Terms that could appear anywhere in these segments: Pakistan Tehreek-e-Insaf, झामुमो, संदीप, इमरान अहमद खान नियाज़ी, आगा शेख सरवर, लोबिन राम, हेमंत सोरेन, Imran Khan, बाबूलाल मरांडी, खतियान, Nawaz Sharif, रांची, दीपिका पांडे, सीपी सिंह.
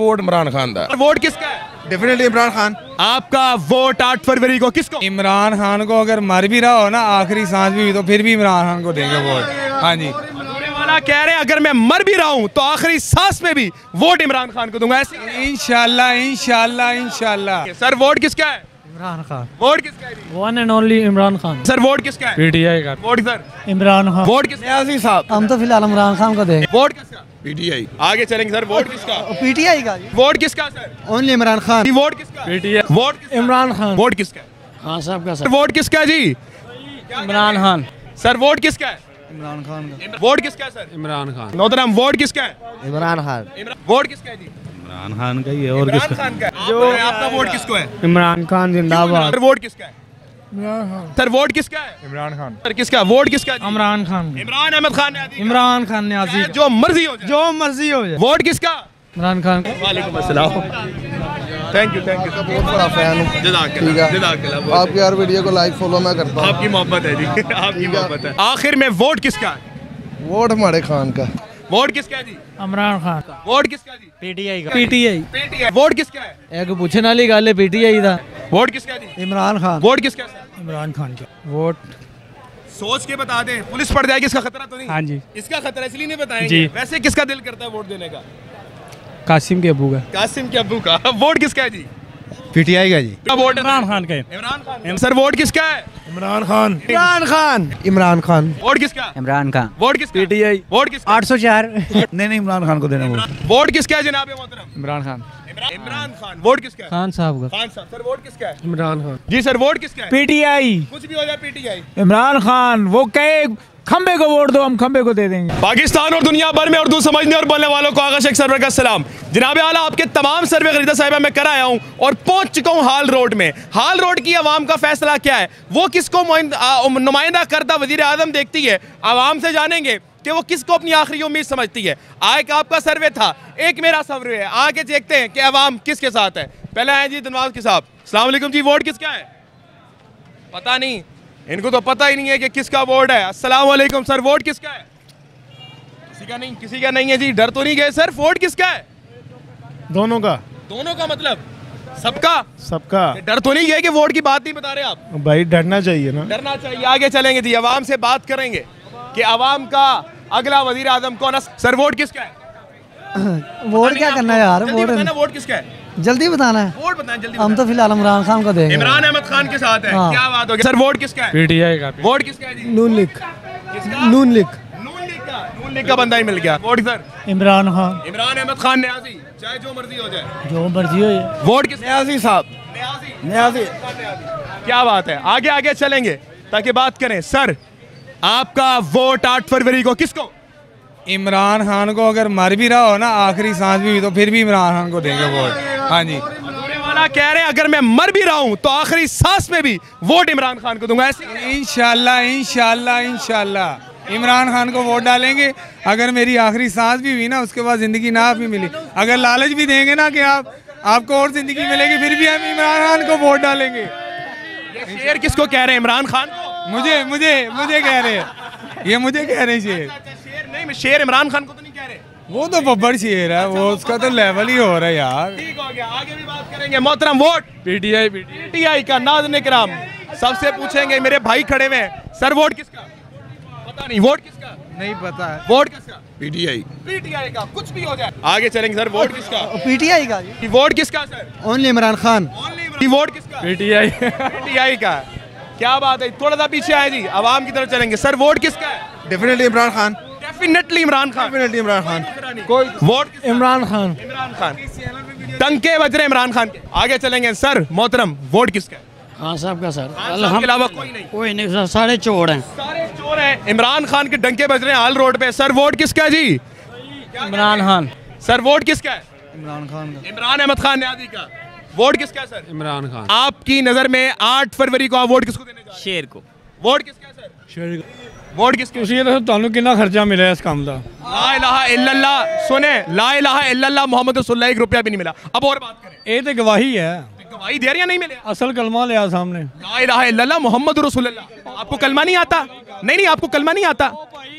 Vote Imran Khan का। Vote किसका है? डेफिनेटली इमरान खान। आपका वोट 8 फरवरी को किसको? इमरान खान को। अगर मर भी रहा हो ना आखिरी सांस भी तो फिर भी इमरान खान को देंगे वोट। हाँ जी, कह रहे हैं अगर मैं मर भी रहा हूं तो आखिरी सांस में भी वोट इमरान खान को दूंगा। इंशाल्लाह इंशाल्लाह इंशाल्लाह। सर वोट किसका है? इमरान खान। वोट किसका है? One and only Imran Khan. Sir vote किसका है? पीटीआई का। Vote sir Imran Khan. Vote किसका? नियाज़ी साहब। हम तो फिलहाल इमरान खान को देंगे। वोट किसका? पीटीआई। आगे चलेंगे सर। वोट किसका? पीटीआई का। वोट किसका sir? Only Imran Khan. Vote किसका? PTI. Vote Imran Khan. Vote किसका? हां साहब का। सर वोट किसका? जी इमरान खान। सर वोट किसका है? इमरान खान का। वोट किसका है सर? इमरान खान। नौतराम वोट किसका है? इमरान खान। वोट किसका है? जी इमरान खान का ही है। और किसका? खान का। जो आपका वोट किसको है? इमरान खान जिंदाबाद। वोट किसका है? इमरान खान। सर वोट किसका है? इमरान खान। सर किसका वोट किसका? इमरान खान। इमरान अहमद खान ने। इमरान खान ने आजी। जो मर्जी हो जाए, जो मर्जी हो जाए। वोट किसका? इमरान खान। वालेकुम अस्सलाम। Thank you thank you. बहुत बड़ा फैन हूँ। आपकी हर वीडियो को लाइक फॉलो मैं करता हूँ। आपकी मोहब्बत है जी, आपकी मोहब्बत है। आखिर में वोट किसका है? वोट हमारे खान का। वोट किसका है? जी इमरान खान का। वोट किसका? जी पीटीआई का। पीटीआई। वोट किसका है? एक पूछने वाली गल है, पीटीआई का। वोट किसका? जी इमरान खान। वोट किसका? इमरान खान का। वोट सोच के बता दें, पुलिस पड़ जाएगी, इसका खतरा तो नहीं? हाँ जी इसका खतरा, इसलिए नहीं बताएंगे। वैसे किसका दिल करता है वोट देने का? कासिम के अबू का। कासिम के अबू का। वोट किसका है? जी पीटीआई का। जी वोट इमरान खान का है। इमरान खान। सर वोट किसका है? इमरान खान। इमरान खान। इमरान खान। वोट किसका? इमरान खान। वोट किसका? पीटीआई। वोट किसका? 804। नहीं इमरान खान को देना वोट। वोट किसका है जनाब मोहतरम? इमरान खान। इमरान खान। वोट किसका? खान साहब का। खान साहब। सर वोट किसका है? इमरान खान। जी सर वोट किसका है? पीटीआई। कुछ भी हो जाए पीटीआई। इमरान खान। वो कहे खंबे को वोट दो, हम खंबे को दे देंगे। पाकिस्तान और दुनिया भर में उर्दू समझने और बोलने वालों को आगा शेख सरवर का सलाम। जनाब आला आपके तमाम सर्वे खरीदा साहिबा मैं कर आया हूँ और पहुँच चुका हूँ हाल रोड में। हाल रोड की आवाम का फैसला क्या है, वो किसको नुमाइंदा करता वजीर आजम देखती है, आवाम से जानेंगे कि वो किसको अपनी आखिरी उम्मीद समझती है। एक आपका सर्वे था, एक मेरा सर्वे है, आके देखते हैं कि आवाम किसके साथ है। पहले आए जी धनवाज के साहब। अस्सलाम वालेकुम जी। वोट किसका है? पता नहीं, इनको तो पता ही नहीं है कि किसका वोट है। अस्सलाम वालेकुम सर। वोट किसका है? किसी का नहीं, किसी का नहीं है जी। डर तो नहीं गए सर? वोट किसका है? दोनों का। दोनों का मतलब सबका? सबका। डर तो नहीं गए कि वोट की बात नहीं बता रहे आप? भाई डरना चाहिए ना, डरना चाहिए। आगे चलेंगे जी, आवाम से बात करेंगे कि आवाम का अगला वजीर आजम कौन है। सर वोट किसका है? वोट क्या करना है यार, वोट किसका है? जल्दी बताना है। वोट बताएं जल्दी। हम तो फिलहाल इमरान खान को देंगे। इमरान अहमद खान के साथ है। क्या बात होगी। सर वोट किसका है? पीटीआई का। वोट किसका है? Noon league. Noon league. Noon league का बंदा ही मिल गया। Vote sir Imran Khan. इमरान अहमद खान न्याजी, चाहे जो मर्जी हो जाए, जो मर्जी हो। वोट किस? न्याजी साहब। न्याजी। क्या बात है। आगे आगे चलेंगे ताकि बात करें। सर आपका वोट 8 फरवरी को किसको? इमरान खान को। अगर मर भी रहा हो ना आखिरी सांस भी तो फिर भी इमरान खान को देंगे वोट। हाँ जी वाला कह रहे हैं अगर मैं मर भी रहा हूँ तो आखिरी सांस में भी वोट इमरान खान को दूंगा। इंशाल्लाह इंशाल्लाह इंशाल्लाह इमरान खान को वोट डालेंगे। अगर मेरी आखिरी सांस भी हुई ना, उसके बाद ज़िंदगी ना भी मिली, अगर लालच भी देंगे ना कि आप आपको और ज़िंदगी मिलेगी, फिर भी हम इमरान खान को वोट डालेंगे। शेर किसको कह रहे हैं? इमरान खान को। मुझे मुझे मुझे कह रहे हैं, ये मुझे कह रहे हैं। शेर नहीं, शेर इमरान खान को तो नहीं कह रहे, वो तो बब्बर शेर है। वो उसका तो लेवल ही हो रहा है यार। ठीक हो गया, आगे भी बात करेंगे। मोहतरम वोट पीटीआई। पीटीआई का। नाज़रीन इकराम सबसे पूछेंगे, मेरे भाई खड़े हुए हैं। सर वोट किसका? पता नहीं। वोट किसका? नहीं पता है। वोट किसका? पीटीआई। पीटीआई का। कुछ भी हो जाए। आगे चलेंगे। सर वोट किसका? पीटीआई का। वोट किसका sir? Only Imran Khan. Vote किसका? पीटीआई। पीटीआई का। क्या बात है। थोड़ा सा पीछे आए जी, आवाम की तरफ चलेंगे। सर वोट किसका है? Definitely Imran Khan. Definitely Imran Khan. Definitely Imran Khan. कोई वोट इमरान खान। इमरान खान। टंके बज रहे इमरान खान के। आगे चलेंगे। सर मोहतरम वोट किसका है? हाँ साहब का। सर के अलावा कोई नहीं, कोई नहीं सर। सारे चोर हैं, सारे चोर हैं। इमरान खान के डंके बज रहे हैं हाल रोड पे। सर वोट किसका है? जी इमरान खान। सर वोट किसका है? इमरान खान का। इमरान अहमद खान न्याजी का। वोट किसका है? सर इमरान खान। आपकी नजर में 8 फरवरी को आप वोट किसको देने जा रहे हैं? शेर को। वोट किसका है? सर शेर को। वोट किसके? तुहानू कितना खर्चा मिला इस काम का? ला इलाहा इल्लल्लाह, सुने ला इलाहा इल्लल्लाह मुहम्मद रसूलुल्लाह, 1 रुपया भी नहीं मिला। अब और बात करें, ये तो गवाही है। गवाही दे रहे हैं नहीं मिले, असल कलमा लिया सामने, ला इलाहा इल्लल्लाह मोहम्मद रसूलुल्लाह। आपको कलमा नहीं आता? नहीं, आपको कलमा नहीं आता?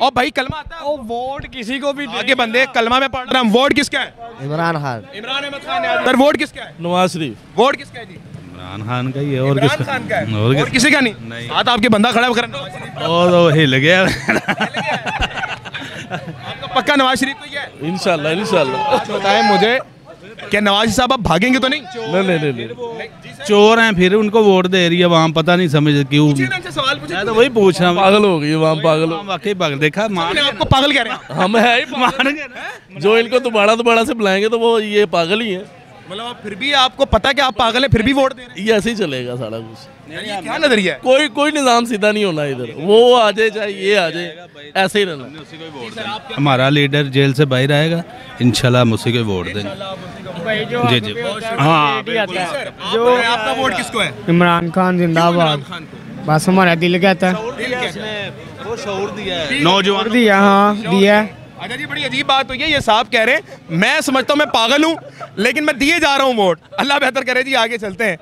और भाई कलमा आता है। वोट किसी को भी आगे बंदे कलमा में पढ़ रहा हूँ। वोट किसका है? इमरान खान। इमरान अहमद खान है। सर वोट किसका है? नवाज शरीफ। वोट किसका है? इमरान खान का ही है। और किसका? खान का है। और किसी का नहीं। हाथ आपके बंदा खड़ा कर और हिल गया। आपका पक्का नवाज शरीफ तो ये है? इंशाल्लाह इंशाल्लाह। बताएं मुझे क्या नवाज साहब आप भागेंगे तो नहीं? नहीं, चोर हैं फिर उनको वोट दे रही है वहाँ, पता नहीं समझ क्यों। मैं तो वही पूछ रहा हूँ, पागल हो गई वहाँ, पागल वाकई पागल। देखा माने आपको पागल कह रहे हैं हम, है ही पागल। जो इनको दोबारा से बुलाएंगे तो वो ये पागल ही है। मतलब फिर भी आपको पता है कि आप पागल है फिर भी वोट दे रहे हैं? ये ऐसे ही चलेगा सारा कुछ। ये क्या नजरिया है? कोई निजाम सीधा नहीं होना, इधर वो आ जाए चाहे ये आ जाए, ऐसे ही रहना। हमारा लीडर जेल से बाहर आएगा इंशाल्लाह, हम उसी को वोट देंगे। जी जी हाँ। जो आपका वोट किसको है? इमरान खान जिंदाबाद। बस हमारा दिल कहता है, नौजवान दिया, हाँ दिया। अच्छा जी, बड़ी अजीब बात हुई है। ये साहब कह रहे हैं मैं समझता हूँ मैं पागल हूँ लेकिन मैं दिए जा रहा हूँ वोट। अल्लाह बेहतर करे जी। आगे चलते हैं।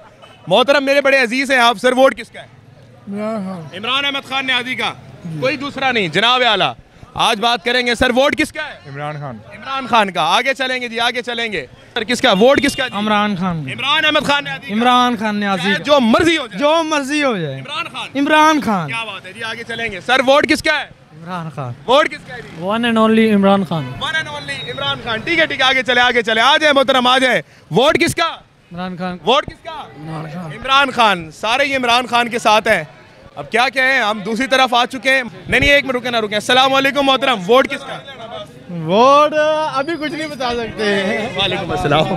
मोहतरम मेरे बड़े अजीज हैं आप। सर वोट किसका है? इमरान अहमद खान नियाज़ी का, कोई दूसरा नहीं। जनाब आला आज बात करेंगे। सर वोट किसका है? इमरान खान। इमरान खान का। आगे चलेंगे जी, आगे चलेंगे। सर किसका वोट किसका? इमरान खान। इमरान अहमद खान नियाज़ी। इमरान खान नियाज़ी। जो मर्जी हो जाए, जो मर्जी हो जाए, इमरान खान। इमरान खान। क्या बात है जी, आगे चलेंगे। सर वोट किसका है? इमरान खान। वोट किसका है? One and only Imran Khan. One and only Imran Khan. ठीक है ठीक है, आगे चले आगे चले। आ जाए मोहतरम आ जाए। वोट किसका? इमरान खान। वोट किसका? इमरान खान। इमरान खान। सारे ये इमरान खान के साथ हैं। अब क्या कहें, हम दूसरी तरफ आ चुके हैं। नहीं, एक मिनट रुके ना रुके। अस्सलाम वालेकुम मोहतरम, वोट किसका? वोट अभी कुछ नहीं बता सकते। वालेकुम अस्सलाम।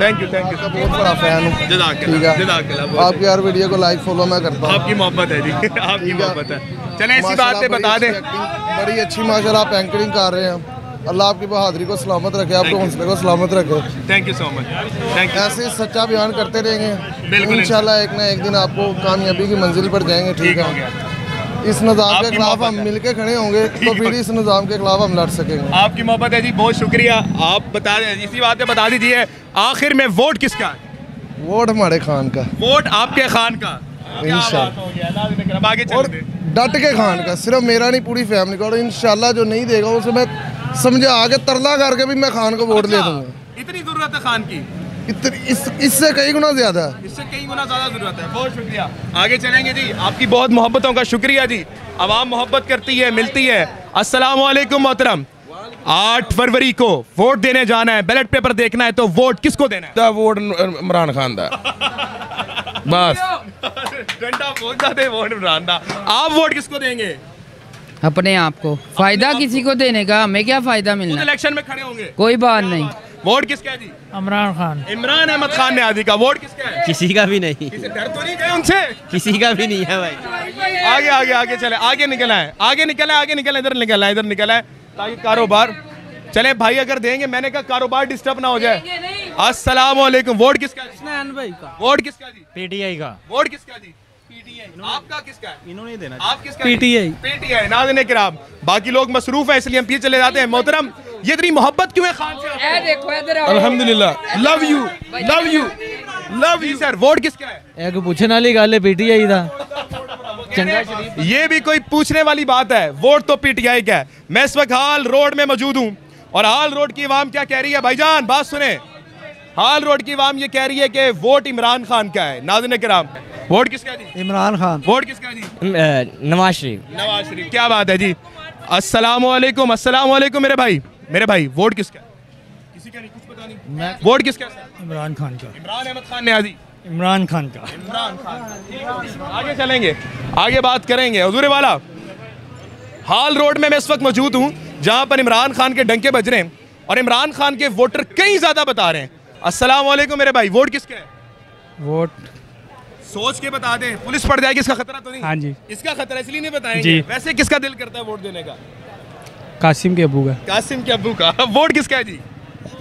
Thank you thank you. बहुत बड़ा फैन हूँ। आपकी हर वीडियो को लाइक फॉलो मैं करता हूँ। आपकी मोहब्बत है जी, आपकी मोहब्बत है। चले इसी बात पे बता दें, बड़ी अच्छी माशाल्लाह आप एंकरिंग कर रहे हैं। अल्लाह आपकी बहादुरी को सलामत रखे, आपके हौसले को सलामत रखे। Thank you so much. Thank you. ऐसे सच्चा बयान करते रहेंगे, इंशाल्लाह एक ना एक दिन आपको कामयाबी की मंजिल पर जाएंगे। ठीक है, इस निज़ाम के खिलाफ हम मिलके खड़े होंगे तो फिर इस निज़ाम के खिलाफ हम लड़ सकेंगे। आपकी मोहब्बत है जी, बहुत शुक्रिया। आप बता दें, इसी बात पर बता दीजिए आखिर में वोट किसका? वोट हमारे खान का। वोट आपके खान का इंशाल्लाह। आगे चलिए, डट के खान का, सिर्फ मेरा नहीं पूरी फैमिली का। और इंशाल्लाह जो नहीं देगा उसे मैं समझा आगे तरला करके भी मैं खान को वोट ले दूंगा। इतनी जरूरत है खान की, इससे कई गुना ज्यादा है, इससे कई गुना ज्यादा जरूरत है। बहुत शुक्रिया, आगे चलेंगे जी। आपकी बहुत मोहब्बतों का शुक्रिया जी। आवाम मोहब्बत करती है, मिलती है। अस्सलाम वालेकुम मोहतरम, 8 फरवरी को वोट देने जाना है, बैलेट पेपर देखना है तो वोट किसको देना है? वोट इमरान खान का। बस डंडा बोलता थे, वोट इमरान का। आप वोट किसको देंगे? अपने आप को फायदा किसी को देने का हमें क्या फायदा मिलना? इलेक्शन में खड़े होंगे, कोई बात नहीं। वोट किसका है जी? इमरान खान। इमरान अहमद खान नियाज़ी का। वोट किसका है? किसी का भी नहीं। डर तो नहीं गए उनसे? किसी का भी नहीं है भाई। आगे आगे आगे चले, आगे निकला है, आगे निकला है, आगे निकला, इधर निकला है, इधर निकला है ताकि कारोबार चले भाई। अगर देंगे, मैंने कहा कारोबार डिस्टर्ब ना हो जाए। अस्सलाम वालेकुम, वोट किसका? वोट किसका जी? पीटीआई का। वोट किसका जी? आपका किसका है? इन्होंने देना। आप किसका? पीटीआई। पीटीआई। नाज़रीन किराम, बाकी लोग मसरूफ है इसलिए हम पीछे चले जाते हैं। मोहतरम ये इतनी मोहब्बत क्यों है खान से? ए देखो इधर आओ। अल्हम्दुलिल्लाह, love you love you love you. Sir vote किसका है? एक पूछने वाली गल है, पीटीआई दा चंगा शरीफ। ये भी कोई पूछने वाली बात है? वोट तो पीटीआई का है। मैं इस वक्त हाल रोड में मौजूद हूँ और हाल रोड की आवाम क्या कह रही है भाईजान, बात सुने। हाल रोड की आवाम ये कह रही है कि वोट इमरान खान का है। नाज़रीन किराम वोट किसका जी? इमरान खान। वोट किसका जी? नवाज शरीफ। नवाज शरीफ। क्या बात है जी। अस्सलाम वालेकुम, अस्सलाम वालेकुम मेरे भाई, मेरे भाई। वोट किसका? किसी का नहीं, कुछ पता नहीं। वोट किसका? इमरान खान का। इमरान अहमद खान नियाज़ी। इमरान खान का। इमरान खान। आगे चलेंगे, आगे बात करेंगे। हुजूर वाला हाल रोड में मैं इस वक्त मौजूद हूँ जहाँ पर इमरान खान के डंके बज रहे हैं और इमरान खान के वोटर कई ज़्यादा बता रहे हैं। अस्सलाम वालेकुम मेरे भाई, वोट किसका है? वोट सोच के बता दें, पुलिस पड़ जाएगी, इसका खतरा तो नहीं? हाँ जी, इसका खतरा इसलिए नहीं बताएंगे। वैसे किसका दिल करता है वोट देने का? कासिम के अबू का। कासिम के अबू का। वोट किसका है जी?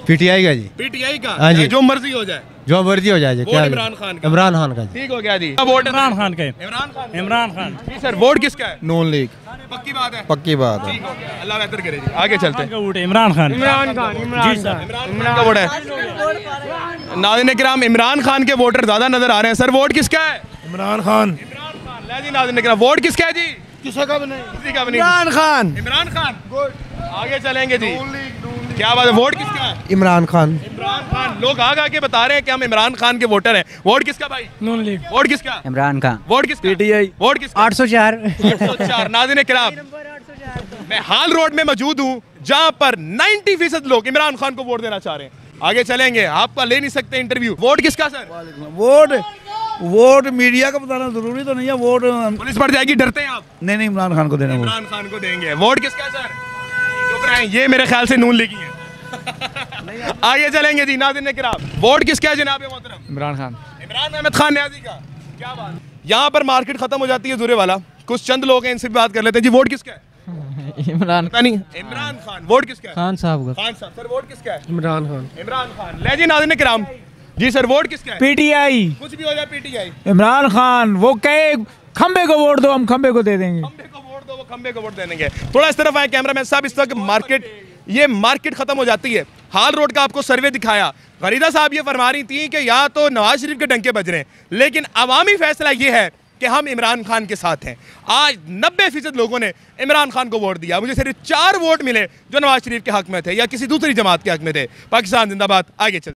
पीटीआई का जी। पीटीआई का। हाँ जी, जो मर्जी हो जाए, जो मर्जी हो जाए। इमरान खान का। इमरान खान का। ठीक हो गया जी। वोट इमरान खान का। इमरान खान। इमरान खान। सर वोट किसका है? नून लीग। पक्की बात है, पक्की बात है। अल्लाह बेहतर करे। आगे चलते हैं। इमरान खान, इमरान खान, इमरान का वोट है। नाज़रीन किराम, इमरान खान के वोटर ज्यादा नजर आ रहे हैं। सर वोट किसका है? इमरान खान। इमरान खान। ले जी नाज़रीन किराम, वोट किसका है जी? किसी का भी नहीं, किसी का भी नहीं। इमरान खान, इमरान खान। आगे चलेंगे जी। क्या बात है, वोट किसका है? इमरान खान। इमरान खान। लोग आगे आके बता रहे हैं कि हम इमरान खान के वोटर हैं। वोट किसका भाई? नून लीग। वोट किसका? इमरान खान। वोट किसका? पीटीआई। वोट किसका? 804। 804। नाज़रीन किराम, मैं हाल रोड में मौजूद हूँ जहाँ पर 90% लोग इमरान खान को वोट देना चाह रहे हैं। आगे चलेंगे, आपका ले नहीं सकते इंटरव्यू। वोट किसका सर? वोट वोट मीडिया का बताना जरूरी तो नहीं है। वोट पुलिस पड़ जाएगी, डरते हैं आप? नहीं नहीं, इमरान खान को देना। इमरान खान को देंगे। वोट किसका सर? ये मेरे ख्याल से नून लीग है। आगे चलेंगे जी। नाज़रीन किराम, वोट किसका है जनाब मोहतरम? इमरान खान। इमरान अहमद खान न्याजी का। क्या बात। यहाँ पर मार्केट खत्म हो जाती है जुरे वाला, कुछ चंद लोग हैं, इनसे भी बात कर लेते हैं जी। वोट किसका है? इमरान खान। इमरान खान। वोट किसका है? खान साहब का। खान साहब। सर वोट किसका है? इमरान खान। इमरान खान। ले जी नाज़रीन किराम, जी सर वोट किसका है? पीटीआई। कुछ भी हो जाए पीटीआई। इमरान खान। वो कहे खम्बे को वोट दो, हम खम्बे को दे देंगे। तो वो खंबे को वोट देंगे। थोड़ा इस तरफ आए कैमरामैन साहब। इस वक्त मार्केट खत्म हो जाती है। हाल रोड का आपको सर्वे दिखाया। फरीदा साहब ये फरमा रही थी कि या तो नवाज शरीफ के डंके बज रहे हैं, लेकिन अवामी फैसला ये है कि हम इमरान खान के साथ हैं। आज 90% लोगों ने इमरान खान को वोट दिया। मुझे सिर्फ 4 वोट मिले जो नवाज शरीफ के हक में थे या किसी दूसरी जमात के हक में थे। पाकिस्तान जिंदाबाद। आगे चल।